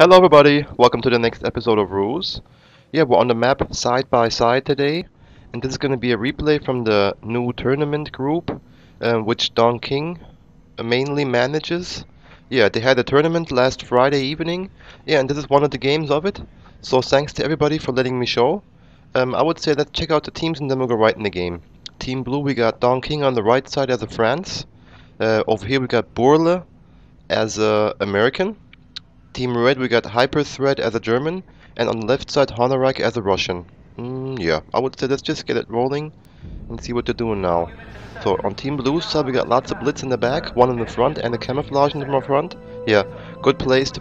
Hello everybody, welcome to the next episode of RUSE. Yeah, we're on the map side by side today, and this is going to be a replay from the new tournament group, which Don King mainly manages. Yeah, they had a tournament last Friday evening, yeah, and this is one of the games of it, so thanks to everybody for letting me show. I would say let's check out the teams and then we'll go right in the game. Team Blue, we got Don King on the right side as a France. Over here we got Bourle as a American. Team Red, we got Hyper Threat as a German, and on the left side, Honorak as a Russian. Yeah, I would say let's just get it rolling and see what they're doing now. So, on Team Blue's side, we got lots of Blitz in the back, one in the front, and a camouflage in the front. Yeah, good place to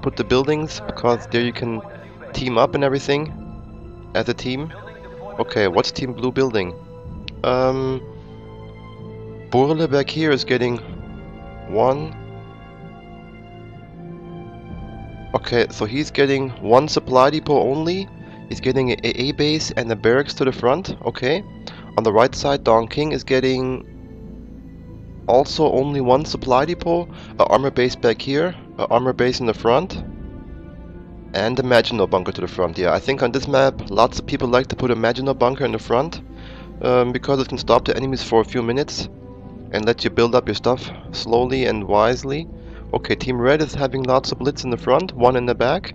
put the buildings, because there you can team up and everything as a team. Okay, what's Team Blue building? Bourle back here is getting one. Okay, so he's getting one supply depot only. He's getting a base and the barracks to the front. Okay. On the right side, Don King is getting also only one supply depot, an armor base back here, an armor base in the front, and a Maginot bunker to the front. Yeah, I think on this map, lots of people like to put a Maginot bunker in the front because it can stop the enemies for a few minutes and let you build up your stuff slowly and wisely. Okay, Team Red is having lots of Blitz in the front, one in the back.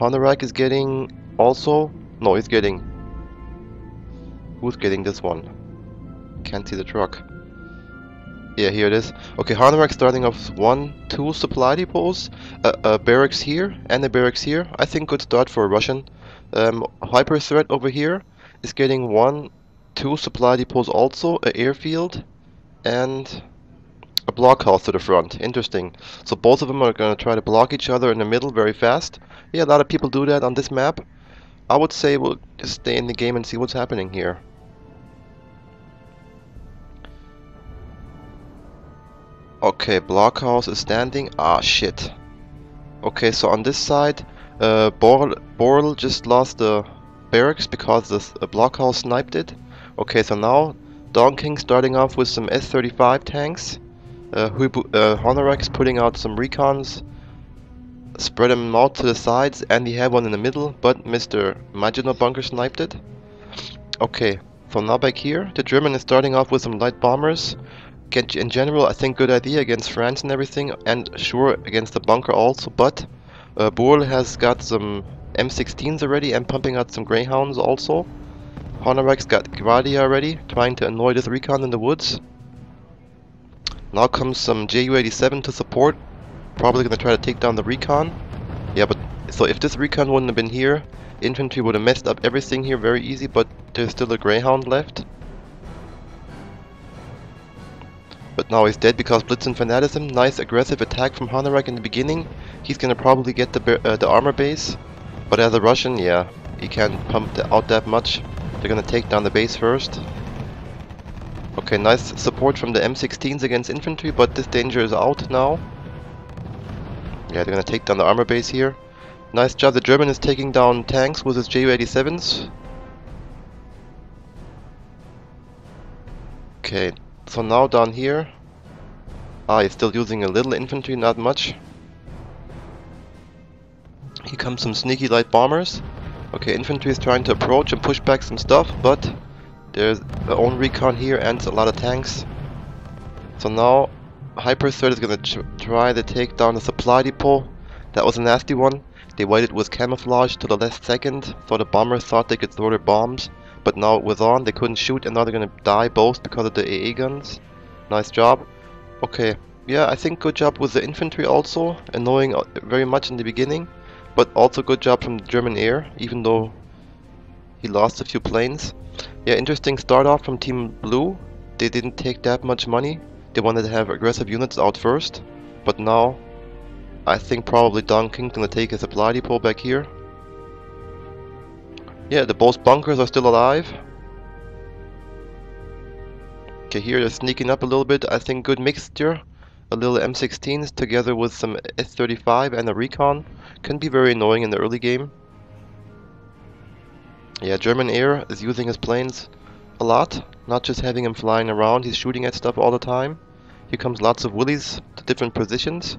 Honorak is getting also... No, he's getting... Who's getting this one? Can't see the truck. Yeah, here it is. Okay, Honorak starting off one, two supply depots, a barracks here and a barracks here. I think good start for a Russian. Hyper Threat over here is getting one, two supply depots also, an airfield and... a blockhouse to the front. Interesting. So both of them are going to try to block each other in the middle very fast. Yeah, a lot of people do that on this map. I would say we'll just stay in the game and see what's happening here. Okay, blockhouse is standing. Ah, shit. Okay, so on this side, Bourle just lost the barracks because the blockhouse sniped it. Okay, so now Don King starting off with some S35 tanks. Honorak is putting out some recons, spread them out to the sides, and he had one in the middle, but Mr. Maginot bunker sniped it. Okay, so now back here, the German is starting off with some light bombers. In general, I think good idea against France and everything, and sure against the bunker also, but Bourle has got some M16s already and pumping out some Greyhounds also. Honorak's got Gradia already, trying to annoy this recon in the woods. Now comes some Ju 87 to support, probably going to try to take down the recon. Yeah, but so if this recon wouldn't have been here, infantry would have messed up everything here very easy, but there's still a Greyhound left. But now he's dead because Blitz and Fanatism, nice aggressive attack from Honorak in the beginning. He's going to probably get the armor base, but as a Russian, yeah, he can't pump out that much. They're going to take down the base first. Okay, nice support from the M16s against infantry, but this danger is out now. Yeah, they're gonna take down the armor base here. Nice job, the German is taking down tanks with his Ju 87s. Okay, so now down here... Ah, he's still using a little infantry, not much. Here comes some sneaky light bombers. Okay, infantry is trying to approach and push back some stuff, but... there's their own recon here and a lot of tanks. So now Hyper Threat is going to try to take down the supply depot. That was a nasty one. They waited with camouflage to the last second, so the bombers thought they could throw their bombs, but now it was on, they couldn't shoot, and now they're going to die both because of the AA guns. Nice job. Okay, yeah, I think good job with the infantry also, annoying very much in the beginning, but also good job from the German air, even though he lost a few planes. Yeah, interesting start off from Team Blue. They didn't take that much money. They wanted to have aggressive units out first. But now, I think probably Don King's gonna take a supply depot back here. Yeah, the both bunkers are still alive. Okay, here they're sneaking up a little bit. I think good mixture. A little M16s together with some S35 and a recon. Can be very annoying in the early game. Yeah, German air is using his planes a lot, not just having him flying around, he's shooting at stuff all the time. Here comes lots of willies to different positions.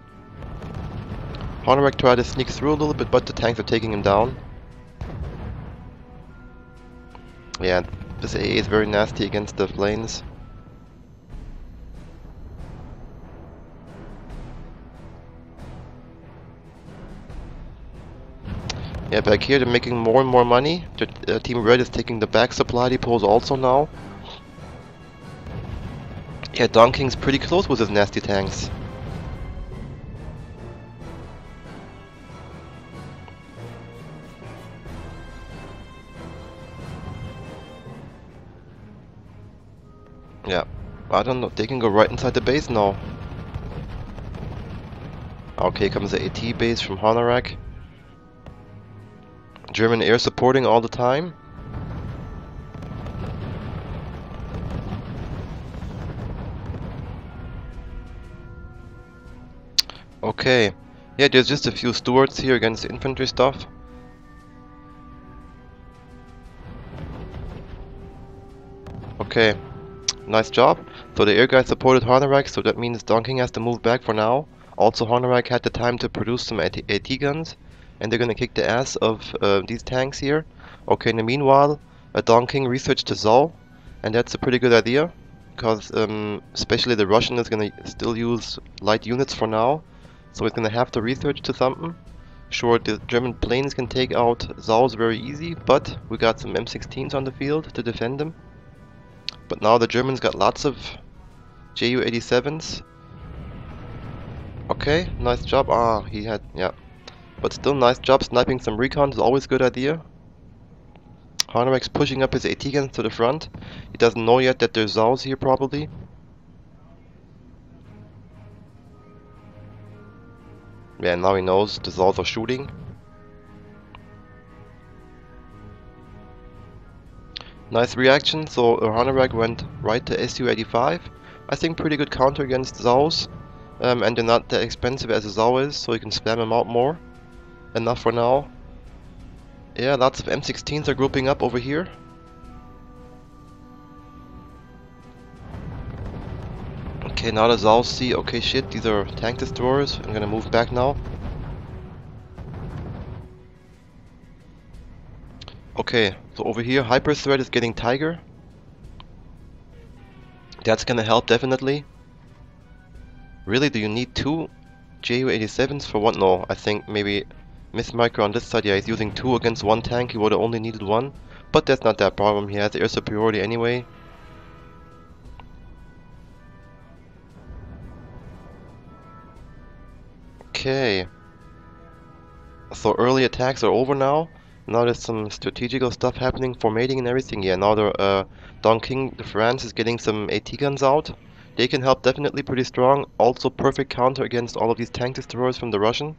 Honorak tried to sneak through a little bit, but the tanks are taking him down. Yeah, this AA is very nasty against the planes. Yeah, back here they're making more and more money. The Team Red is taking the back supply depots also now. Yeah, Don King's pretty close with his nasty tanks. Yeah, I don't know, they can go right inside the base now. Okay, comes the AT base from Honorak. German air supporting all the time. Okay, yeah, there's just a few Stuarts here against the infantry stuff. Okay, nice job. So the air guys supported Honorak, so that means Don King has to move back for now. Also, Honorak had the time to produce some AT guns. And they're gonna kick the ass of these tanks here. Okay, in the meanwhile, Don King researched the Zao, and that's a pretty good idea, because especially the Russian is gonna still use light units for now, so it's gonna have to research to something. Sure, the German planes can take out Zaos very easy, but we got some M16s on the field to defend them. But now the Germans got lots of Ju 87s. Okay, nice job. Ah, he had, yeah. But still, nice job. Sniping some recon is always a good idea. Honorak's pushing up his AT guns to the front. He doesn't know yet that there's Zaos here, probably. Yeah, now he knows the Zaos are shooting. Nice reaction. So Honorak went right to SU-85. I think pretty good counter against Zaos. And they're not that expensive as a Zao is, so you can spam them out more. Enough for now. Yeah, lots of M16s are grouping up over here. Okay, now the Zao see, okay shit, these are tank destroyers. I'm gonna move back now. Okay, so over here Hyper Threat is getting Tiger. That's gonna help definitely. Really, do you need two Ju-87s for one? No, I think maybe Miss Micro on this side, yeah, he's using two against one tank, he would have only needed one. But that's not that problem, he has air superiority anyway. Okay. So early attacks are over now. Now there's some strategical stuff happening, formatting and everything. Yeah, now the Don King de France is getting some AT guns out. They can help definitely pretty strong. Also perfect counter against all of these tank destroyers from the Russian.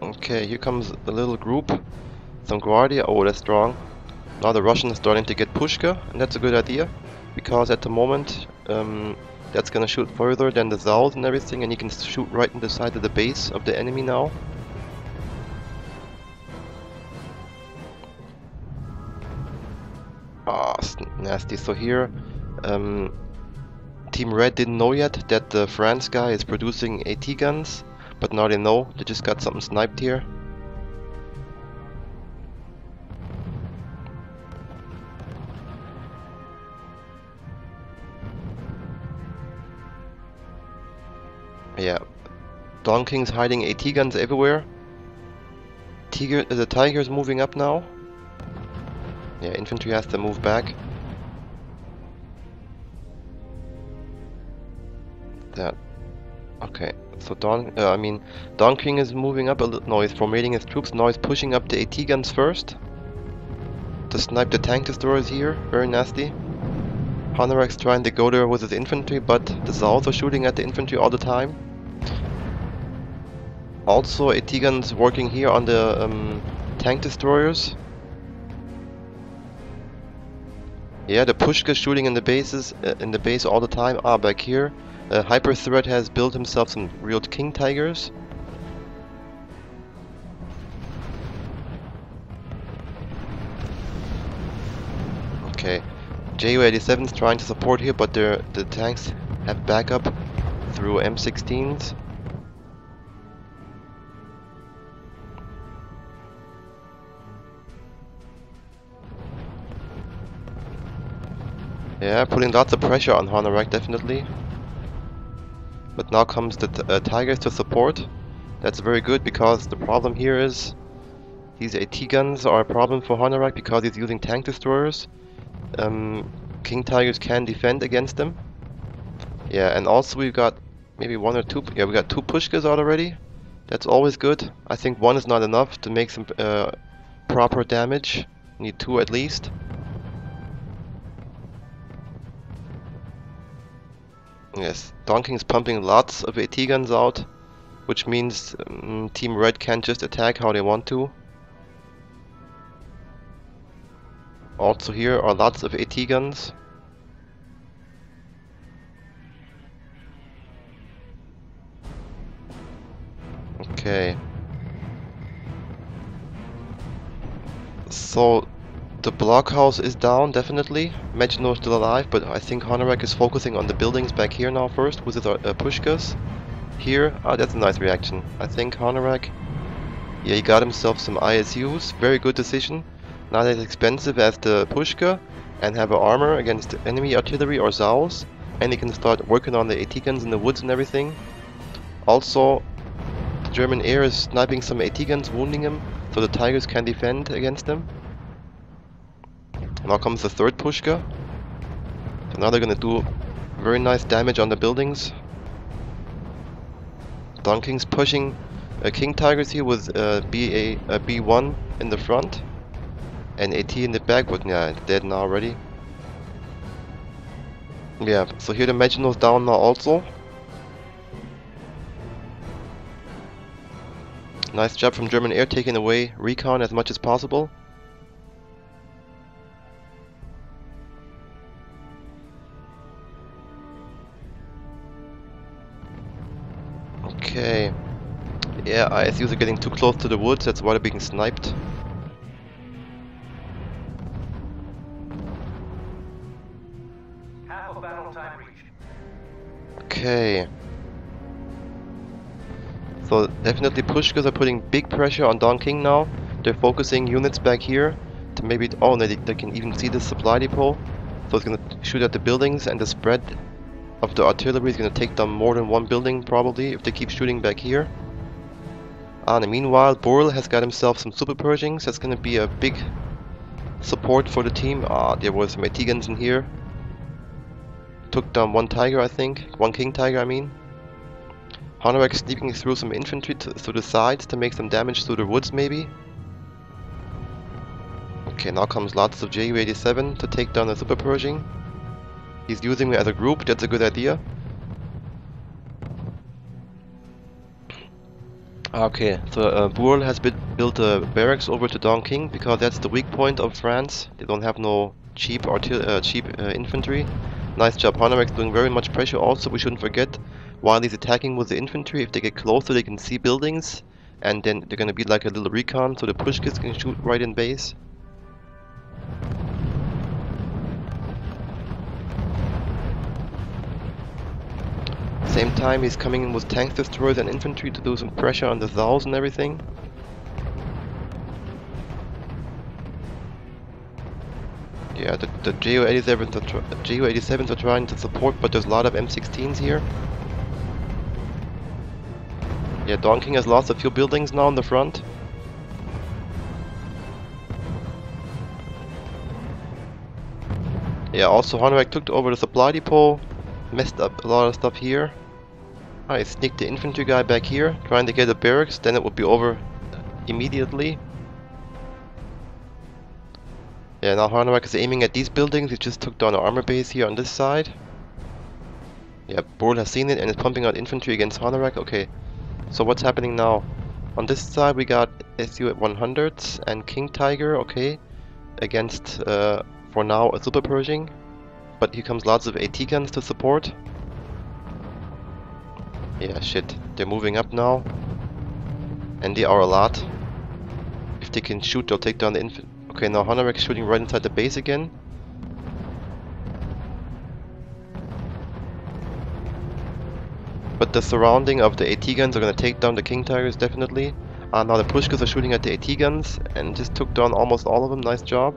Okay, here comes the little group, some Gradia, oh that's strong. Now the Russian is starting to get Pushka, and that's a good idea, because at the moment that's gonna shoot further than the Zaus and everything, and he can shoot right in the side of the base of the enemy now. Ah, nasty. So here, Team Red didn't know yet that the France guy is producing AT guns, but now they know, they just got something sniped here. Yeah, Don King's hiding AT guns everywhere. The Tiger is moving up now. Yeah, infantry has to move back. That. Okay, so Don King is moving up a little. No, he's formatting his troops. Now he's pushing up the AT guns first to snipe the tank destroyers here. Very nasty. Honorak's trying to go there with his infantry, but the Zaos are shooting at the infantry all the time. Also, AT guns working here on the tank destroyers. Yeah, the Pushka shooting in the bases, in the base all the time. Ah, back here, Hyper Threat has built himself some real King Tigers. Okay, Ju 87 is trying to support here, but the tanks have backup through M16s. Yeah, putting lots of pressure on Honorak, definitely. But now comes the Tigers to support. That's very good, because the problem here is these AT guns are a problem for Honorak because he's using tank destroyers. King Tigers can defend against them. Yeah, and also we've got maybe one or two. Yeah, we got two Pushkas out already. That's always good. I think one is not enough to make some proper damage. Need two at least. Yes, Don King is pumping lots of AT guns out, which means Team Red can just attack how they want to. Also here are lots of AT guns. Okay. So the blockhouse is down, definitely. Maginot is still alive, but I think Honorak is focusing on the buildings back here now first with his Pushkas. Here, ah, that's a nice reaction. I think Honorak, yeah, he got himself some ISUs. Very good decision. Not as expensive as the Pushka, and have an armor against enemy artillery or Zaos, and he can start working on the AT guns in the woods and everything. Also, the German air is sniping some AT guns, wounding him, so the Tigers can defend against them. Now comes the third Pushka. So now they're gonna do very nice damage on the buildings. Don King's pushing King Tigers here with B1 in the front. And AT in the back, but yeah, it's dead now already. Yeah, so here the Maginot's down now also. Nice job from German air, taking away recon as much as possible. Okay. Yeah, ISUs are getting too close to the woods, that's why they're being sniped. Okay, so definitely Pushkas are putting big pressure on Don King now. They're focusing units back here to maybe, oh no, they can even see the supply depot. So it's going to shoot at the buildings, and the spread of the artillery is going to take down more than one building probably if they keep shooting back here. And meanwhile, Bourle has got himself some Super Pershings. That's going to be a big support for the team. Ah, there were some AT guns in here. Took down one Tiger, I think. One King Tiger, I mean. Honorak sneaking through some infantry through the sides to make some damage through the woods, maybe. Okay, now comes lots of Ju 87 to take down the Super Pershing. He's using it as a group, that's a good idea. Okay, so Bourle has built a barracks over to Don King, because that's the weak point of France. They don't have no cheap infantry. Nice job, Honorak doing very much pressure. Also, we shouldn't forget, while he's attacking with the infantry, if they get closer they can see buildings, and then they're gonna be like a little recon, so the Pushkas can shoot right in base. Same time he's coming in with tank destroyers and infantry to do some pressure on the Zaos and everything. Yeah, the Ju 87s are trying to support, but there's a lot of M16s here. Yeah, Don King has lost a few buildings now in the front. Yeah, also Honorak took over the supply depot, messed up a lot of stuff here. I sneaked the infantry guy back here, trying to get a barracks, then it would be over immediately. Yeah, now Honorak is aiming at these buildings. He just took down an armor base here on this side. Yeah, Bourle has seen it and is pumping out infantry against Honorak. Okay, so what's happening now? On this side we got SU 100s and King Tiger, okay, against, for now, a Super Pershing. But here comes lots of AT guns to support. Yeah, shit, they're moving up now. And they are a lot. If they can shoot, they'll take down the infantry. Okay, now Honorak is shooting right inside the base again. But the surrounding of the AT guns are going to take down the King Tigers, definitely. Now the Pushkas are shooting at the AT guns and just took down almost all of them. Nice job.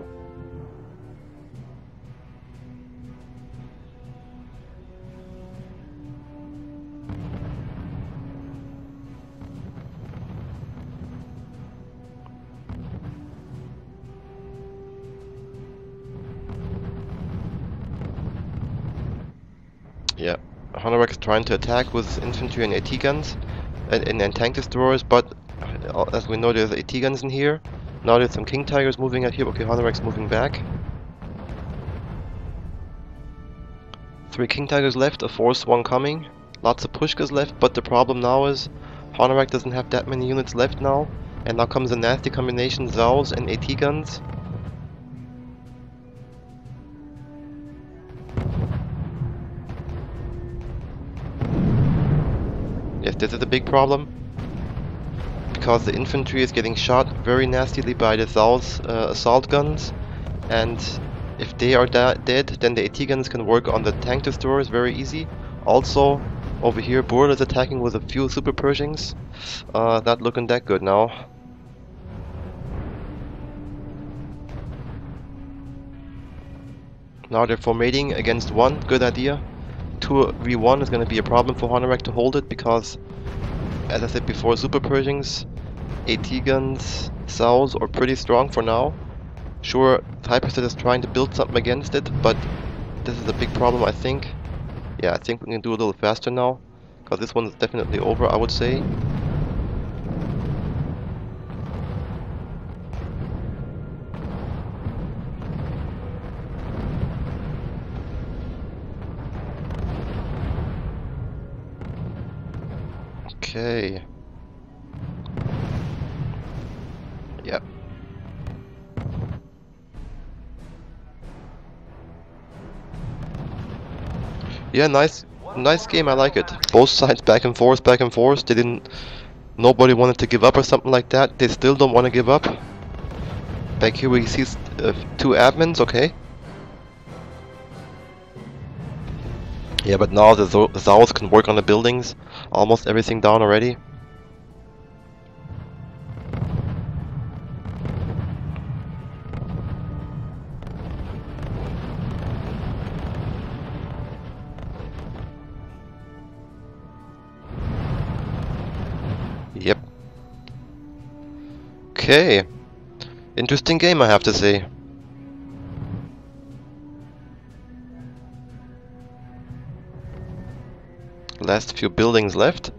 Yeah, Honorak is trying to attack with infantry and AT guns and tank destroyers, but as we know, there's AT guns in here. Now there's some King Tigers moving out here. Okay, Honorak's moving back. 3 King Tigers left, a fourth one coming. Lots of Pushkas left, but the problem now is Honorak doesn't have that many units left now. And now comes a nasty combination, Zaos and AT guns. This is a big problem because the infantry is getting shot very nastily by the Zao's assault guns, and if they are dead, then the AT guns can work on the tank destroyers very easy. Also, over here Bourle is attacking with a few Super Pershings. Not looking that good now. Now they're formating against one, good idea. 2v1 is going to be a problem for Honorak to hold it because, as I said before, Super Pershings, AT guns, Zaos are pretty strong for now. Sure, Hyper Threat is trying to build something against it, but this is a big problem, I think. Yeah, I think we can do a little faster now because this one is definitely over, I would say. Okay. Yep. Yeah, nice game. I like it. Both sides back and forth, back and forth. They didn't. Nobody wanted to give up or something like that. They still don't want to give up. Back here we see 2 admins. Okay. Yeah, but now the Zaos can work on the buildings. Almost everything down already. Yep. Okay. Interesting game, I have to say. Last few buildings left.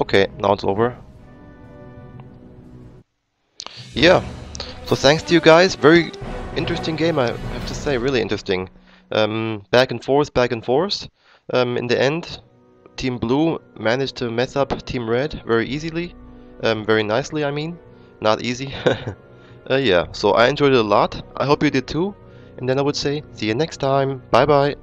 Okay, now it's over. Yeah, so thanks to you guys. Very interesting game, I have to say, really interesting. Back and forth, back and forth. In the end, Team Blue managed to mess up Team Red very easily. Very nicely, I mean. Not easy. Yeah, so I enjoyed it a lot. I hope you did too. And then I would say, see you next time. Bye bye.